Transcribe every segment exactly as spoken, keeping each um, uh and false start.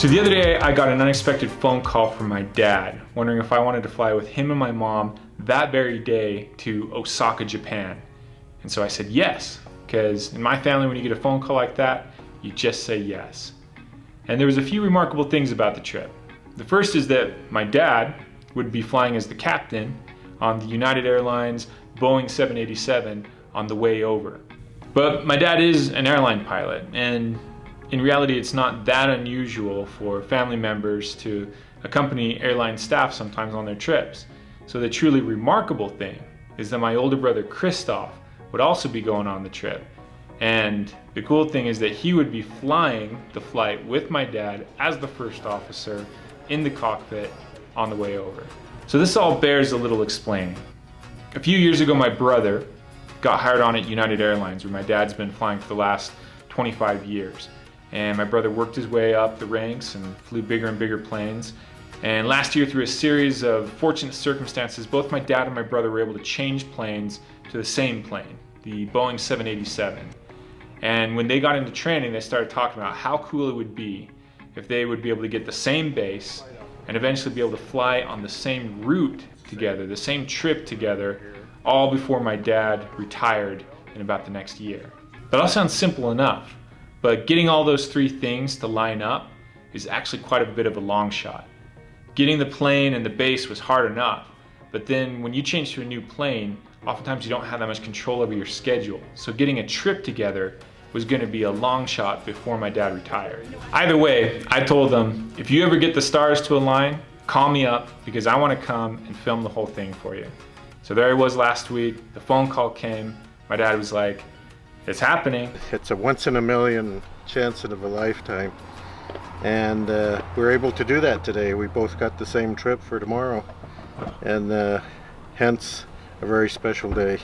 So the other day I got an unexpected phone call from my dad, wondering if I wanted to fly with him and my mom that very day to Osaka, Japan. And so I said yes, because in my family when you get a phone call like that, you just say yes. And there was a few remarkable things about the trip. The first is that my dad would be flying as the captain on the United Airlines Boeing seven eighty-seven on the way over. But my dad is an airline pilot, and in reality it's not that unusual for family members to accompany airline staff sometimes on their trips. So the truly remarkable thing is that my older brother Christof would also be going on the trip. And the cool thing is that he would be flying the flight with my dad as the first officer in the cockpit on the way over. So this all bears a little explaining. A few years ago my brother got hired on at United Airlines, where my dad's been flying for the last twenty-five years. And my brother worked his way up the ranks and flew bigger and bigger planes. And last year, through a series of fortunate circumstances, both my dad and my brother were able to change planes to the same plane, the Boeing seven eighty-seven. And when they got into training, they started talking about how cool it would be if they would be able to get the same base and eventually be able to fly on the same route together, the same trip together, all before my dad retired in about the next year. That all sounds simple enough, but getting all those three things to line up is actually quite a bit of a long shot. Getting the plane and the base was hard enough, but then when you change to a new plane, oftentimes you don't have that much control over your schedule. So getting a trip together was going to be a long shot before my dad retired. Either way, I told them, if you ever get the stars to align, call me up because I want to come and film the whole thing for you. So there I was last week, the phone call came, my dad was like, it's happening. It's a once in a million chance of a lifetime. And uh, we're able to do that today. We both got the same trip for tomorrow. And uh, hence, a very special day.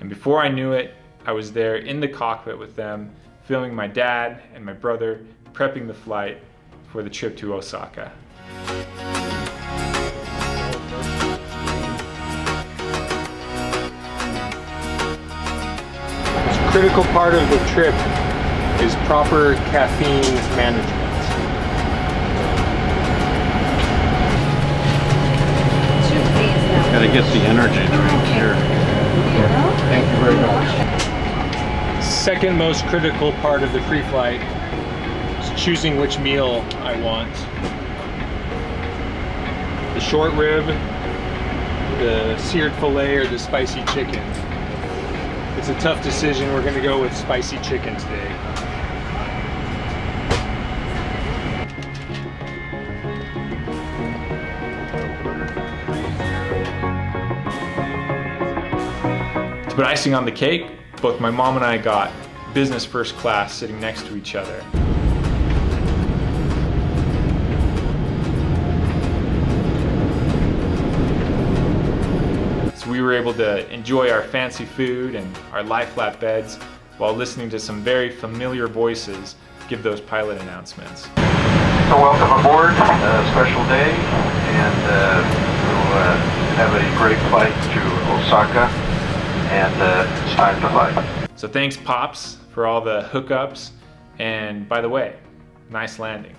And before I knew it, I was there in the cockpit with them, filming my dad and my brother, prepping the flight for the trip to Osaka. A critical part of the trip is proper caffeine management. Gotta get the energy drink here. Thank you very much. Second most critical part of the pre-flight is choosing which meal I want. The short rib, the seared fillet, or the spicy chicken. It's a tough decision. We're gonna go with spicy chicken today. To put icing on the cake, both my mom and I got business first class sitting next to each other. So we were able to enjoy our fancy food and our lie flat beds while listening to some very familiar voices give those pilot announcements. So welcome aboard, a special day, and uh, we'll uh, have a great flight to Osaka. And uh, it's time to fly. So thanks, Pops, for all the hookups. And by the way, nice landing.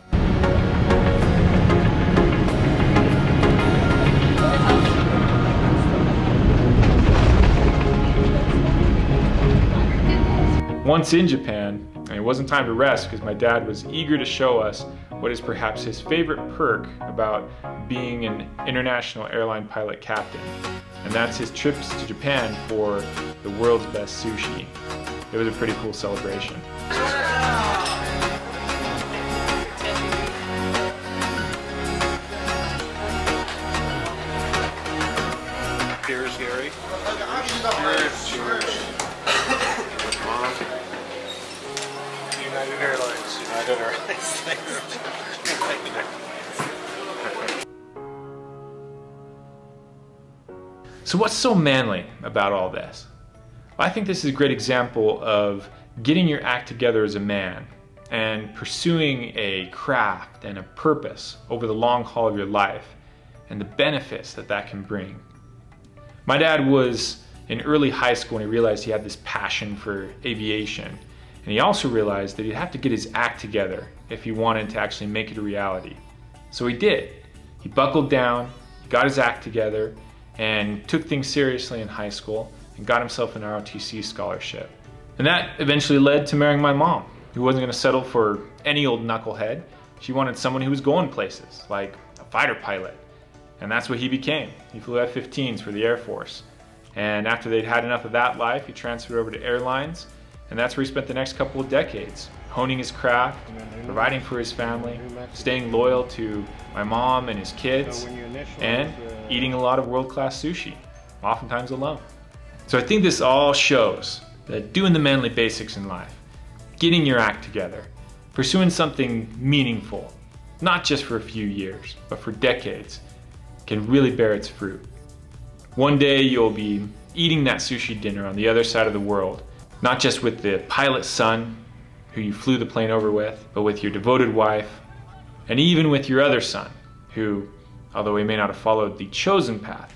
Once in Japan, and it wasn't time to rest because my dad was eager to show us what is perhaps his favorite perk about being an international airline pilot captain. And that's his trips to Japan for the world's best sushi. It was a pretty cool celebration. Cheers, Gary. Cheers. Cheers. United Airlines. United Airlines. So what's so manly about all this? Well, I think this is a great example of getting your act together as a man and pursuing a craft and a purpose over the long haul of your life and the benefits that that can bring. My dad was in early high school when he realized he had this passion for aviation, and he also realized that he'd have to get his act together if he wanted to actually make it a reality. So he did. He buckled down, got his act together, and took things seriously in high school, and got himself an R O T C scholarship. And that eventually led to marrying my mom, who wasn't going to settle for any old knucklehead. She wanted someone who was going places, like a fighter pilot. And that's what he became. He flew F fifteens for the Air Force. And after they'd had enough of that life, he transferred over to airlines, and that's where he spent the next couple of decades, honing his craft, providing for his family, staying loyal to my mom and his kids, and eating a lot of world-class sushi, oftentimes alone. So I think this all shows that doing the manly basics in life, getting your act together, pursuing something meaningful, not just for a few years, but for decades, can really bear its fruit. One day you'll be eating that sushi dinner on the other side of the world, not just with the pilot's son, who you flew the plane over with, but with your devoted wife, and even with your other son, who, although he may not have followed the chosen path,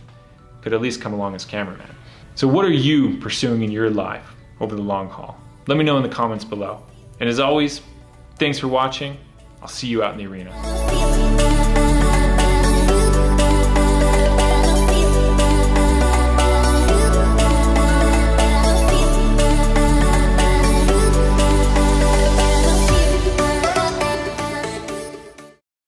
could at least come along as cameraman. So what are you pursuing in your life over the long haul? Let me know in the comments below. And as always, thanks for watching. I'll see you out in the arena.